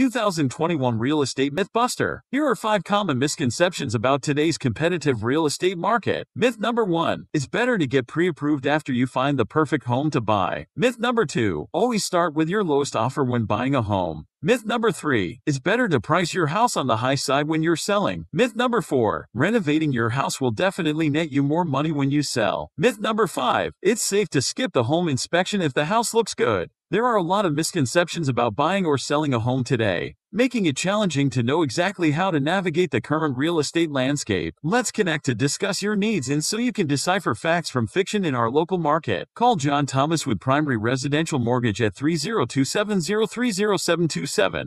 2021 Real Estate Mythbuster. Here are 5 common misconceptions about today's competitive real estate market. Myth number 1. It's better to get pre-approved after you find the perfect home to buy. Myth number 2. Always start with your lowest offer when buying a home. Myth number 3. It's better to price your house on the high side when you're selling. Myth number 4. Renovating your house will definitely net you more money when you sell. Myth number 5. It's safe to skip the home inspection if the house looks good. There are a lot of misconceptions about buying or selling a home today, making it challenging to know exactly how to navigate the current real estate landscape. Let's connect to discuss your needs and so you can decipher facts from fiction in our local market. Call John Thomas with Primary Residential Mortgage at 302-703-0727.